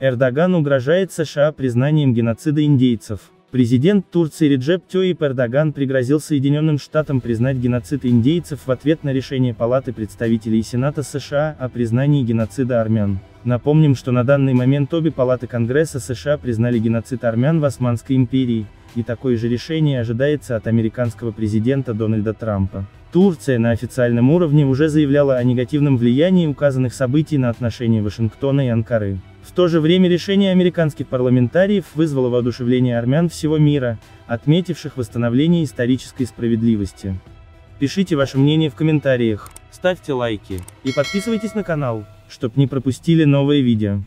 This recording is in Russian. Эрдоган угрожает США признанием геноцида индейцев. Президент Турции Реджеп Тайип Эрдоган пригрозил Соединенным Штатам признать геноцид индейцев в ответ на решение Палаты представителей и Сената США о признании геноцида армян. Напомним, что на данный момент обе палаты Конгресса США признали геноцид армян в Османской империи, и такое же решение ожидается от американского президента Дональда Трампа. Турция на официальном уровне уже заявляла о негативном влиянии указанных событий на отношения Вашингтона и Анкары. В то же время решение американских парламентариев вызвало воодушевление армян всего мира, отметивших восстановление исторической справедливости. Пишите ваше мнение в комментариях, ставьте лайки и подписывайтесь на канал, чтобы не пропустили новые видео.